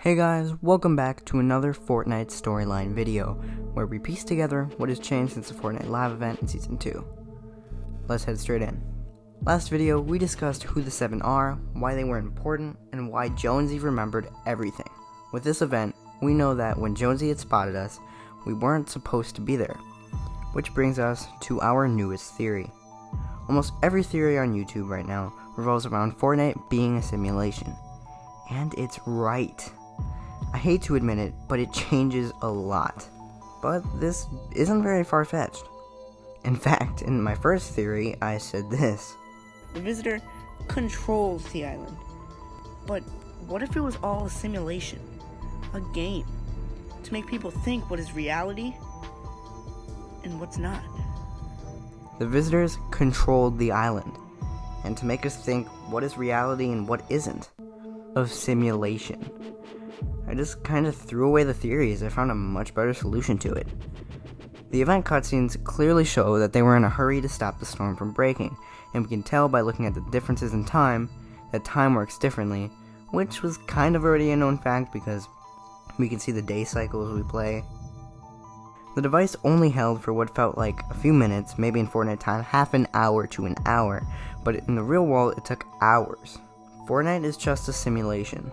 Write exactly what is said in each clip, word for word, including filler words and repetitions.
Hey guys, welcome back to another Fortnite storyline video, where we piece together what has changed since the Fortnite live event in season two. Let's head straight in. Last video, we discussed who the seven are, why they were important, and why Jonesy remembered everything. With this event, we know that when Jonesy had spotted us, we weren't supposed to be there. Which brings us to our newest theory. Almost every theory on YouTube right now revolves around Fortnite being a simulation. And it's right. I hate to admit it, but it changes a lot. But this isn't very far-fetched. In fact, in my first theory, I said this. The visitor controls the island. But what if it was all a simulation? A game? To make people think what is reality and what's not. The visitors controlled the island, and to make us think what is reality and what isn't. Of simulation. I just kind of threw away the theory as I found a much better solution to it. The event cutscenes clearly show that they were in a hurry to stop the storm from breaking, and we can tell by looking at the differences in time that time works differently, which was kind of already a known fact because we can see the day cycles we play. The device only held for what felt like a few minutes, maybe in Fortnite time half an hour to an hour, but in the real world it took hours. Fortnite is just a simulation.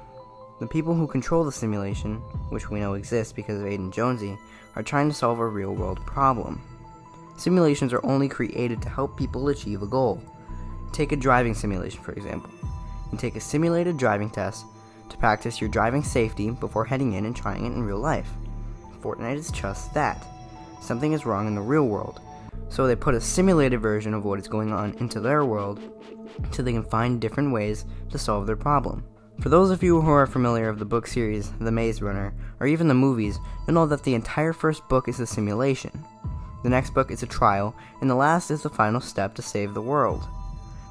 The people who control the simulation, which we know exists because of Aiden Jonesy, are trying to solve a real-world problem. Simulations are only created to help people achieve a goal. Take a driving simulation, for example. You take a simulated driving test to practice your driving safety before heading in and trying it in real life. Fortnite is just that. Something is wrong in the real world, so they put a simulated version of what is going on into their world so they can find different ways to solve their problem. For those of you who are familiar with the book series, The Maze Runner, or even the movies, you'll know that the entire first book is a simulation. The next book is a trial, and the last is the final step to save the world.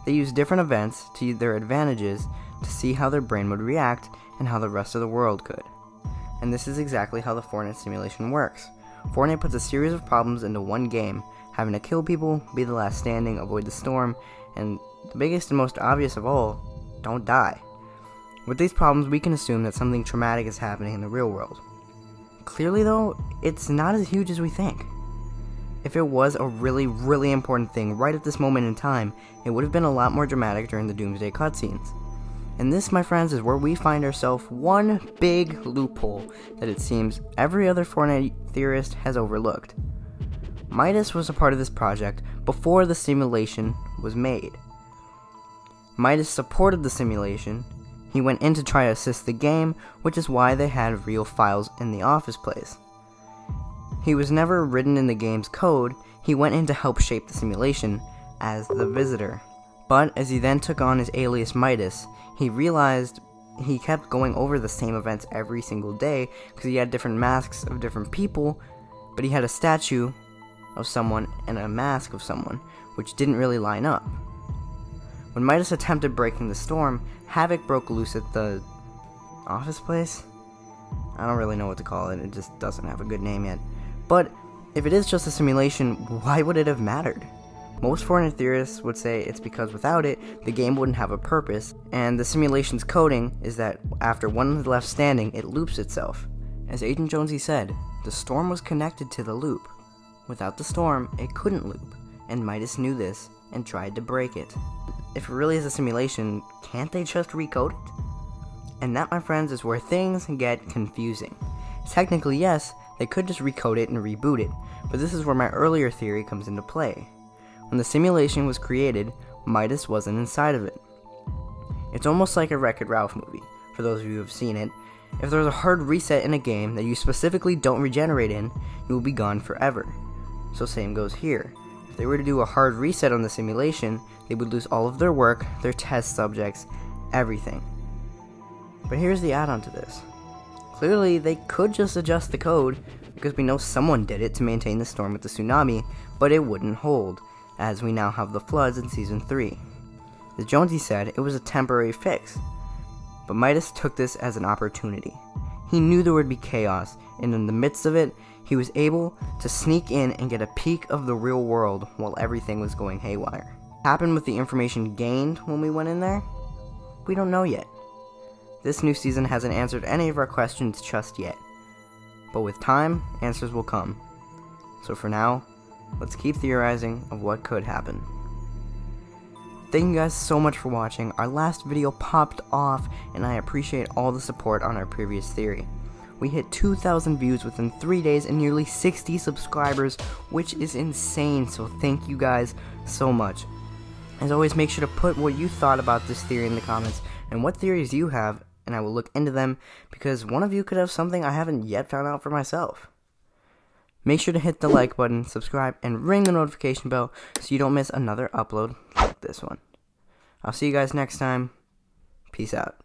They use different events to their advantages to see how their brain would react and how the rest of the world could. And this is exactly how the Fortnite simulation works. Fortnite puts a series of problems into one game, having to kill people, be the last standing, avoid the storm, and the biggest and most obvious of all, don't die. With these problems, we can assume that something traumatic is happening in the real world. Clearly though, it's not as huge as we think. If it was a really, really important thing right at this moment in time, it would have been a lot more dramatic during the Doomsday cutscenes. And this, my friends, is where we find ourselves one big loophole that it seems every other Fortnite theorist has overlooked. Midas was a part of this project before the simulation was made. Midas supported the simulation. He went in to try to assist the game, which is why they had real files in the office place. He was never written in the game's code. He went in to help shape the simulation as the visitor. But as he then took on his alias Midas, he realized he kept going over the same events every single day because he had different masks of different people, but he had a statue of someone and a mask of someone, which didn't really line up. When Midas attempted breaking the storm, havoc broke loose at the office place? I don't really know what to call it, it just doesn't have a good name yet. But if it is just a simulation, why would it have mattered? Most Fortnite theorists would say it's because without it, the game wouldn't have a purpose, and the simulation's coding is that after one left standing, it loops itself. As Aiden Jonesy said, the storm was connected to the loop. Without the storm, it couldn't loop, and Midas knew this and tried to break it. If it really is a simulation, can't they just recode it? And that, my friends, is where things get confusing. Technically, yes, they could just recode it and reboot it, but this is where my earlier theory comes into play. When the simulation was created, Midas wasn't inside of it. It's almost like a Wreck-It Ralph movie, for those of you who have seen it. If there's a hard reset in a game that you specifically don't regenerate in, you will be gone forever. So same goes here. If they were to do a hard reset on the simulation, they would lose all of their work, their test subjects, everything. But here's the add-on to this. Clearly, they could just adjust the code, because we know someone did it to maintain the storm with the tsunami, but it wouldn't hold, as we now have the floods in season three. As Jonesy said, it was a temporary fix, but Midas took this as an opportunity. He knew there would be chaos, and in the midst of it, he was able to sneak in and get a peek of the real world while everything was going haywire. What happened with the information gained when we went in there? We don't know yet. This new season hasn't answered any of our questions just yet, but with time, answers will come. So for now, let's keep theorizing of what could happen. Thank you guys so much for watching. Our last video popped off, and I appreciate all the support on our previous theory. We hit two thousand views within three days and nearly sixty subscribers, which is insane, so thank you guys so much. As always, make sure to put what you thought about this theory in the comments, and what theories you have, and I will look into them, because one of you could have something I haven't yet found out for myself. Make sure to hit the like button, subscribe, and ring the notification bell so you don't miss another upload like this one. I'll see you guys next time. Peace out.